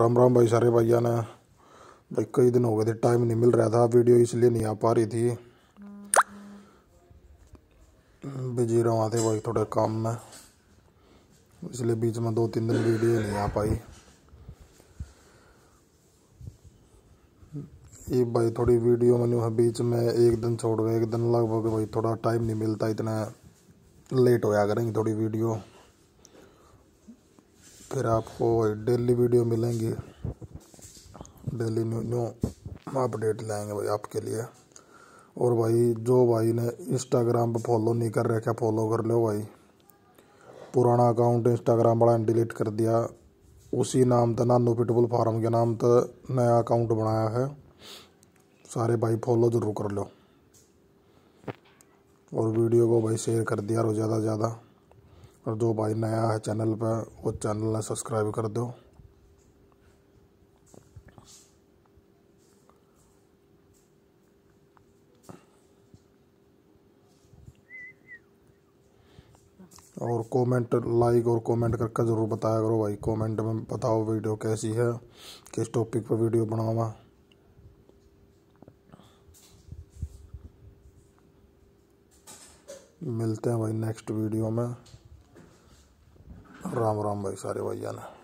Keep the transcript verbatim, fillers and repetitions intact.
राम राम भाई सारे भैया ने भाई, कई दिन हो गए थे, टाइम नहीं मिल रहा था, वीडियो इसलिए नहीं आ पा रही थी। बिजी रहा थे भाई थोड़े काम में, इसलिए बीच में दो तीन दिन वीडियो नहीं आ पाई। ये भाई थोड़ी वीडियो मैंने बीच में एक दिन छोड़ गए, एक दिन लगभग भाई थोड़ा टाइम नहीं मिलता, इतना लेट होया करेंगी थोड़ी वीडियो। फिर आपको डेली वीडियो मिलेंगी, डेली न्यू न्यू अपडेट लाएंगे भाई आपके लिए। और भाई जो भाई ने इंस्टाग्राम पर फॉलो नहीं कर रखा, फॉलो कर लो भाई। पुराना अकाउंट इंस्टाग्राम वाला डिलीट कर दिया, उसी नाम था नानू पिटबुल फार्म के नाम तो नया अकाउंट बनाया है। सारे भाई फॉलो ज़रूर कर लो और वीडियो को भाई शेयर कर दिया और ज़्यादा से ज़्यादा। और जो भाई नया है चैनल पर, वो चैनल ने सब्सक्राइब कर दो। और कमेंट, लाइक और कमेंट करके ज़रूर बताया करो भाई। कमेंट में बताओ वीडियो कैसी है, किस टॉपिक पर वीडियो बनावा। मिलते हैं भाई नेक्स्ट वीडियो में। राम राम भाई सारे भैया ने।